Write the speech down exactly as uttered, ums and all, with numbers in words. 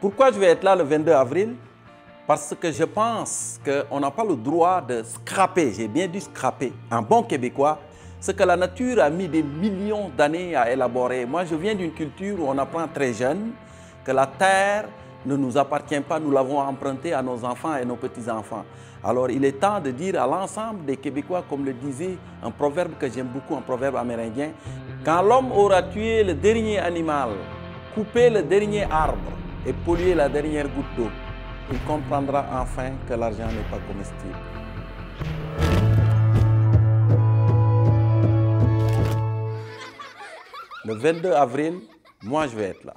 Pourquoi je vais être là le vingt-deux avril? Parce que je pense qu'on n'a pas le droit de scraper, j'ai bien dit scraper, en bon québécois, ce que la nature a mis des millions d'années à élaborer. Moi, je viens d'une culture où on apprend très jeune que la terre ne nous appartient pas, nous l'avons empruntée à nos enfants et nos petits-enfants. Alors, il est temps de dire à l'ensemble des Québécois, comme le disait un proverbe que j'aime beaucoup, un proverbe amérindien, « Quand l'homme aura tué le dernier animal, coupé le dernier arbre et pollué la dernière goutte d'eau, il comprendra enfin que l'argent n'est pas comestible. » Le vingt-deux avril, moi je vais être là.